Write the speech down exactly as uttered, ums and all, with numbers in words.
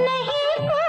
नहीं।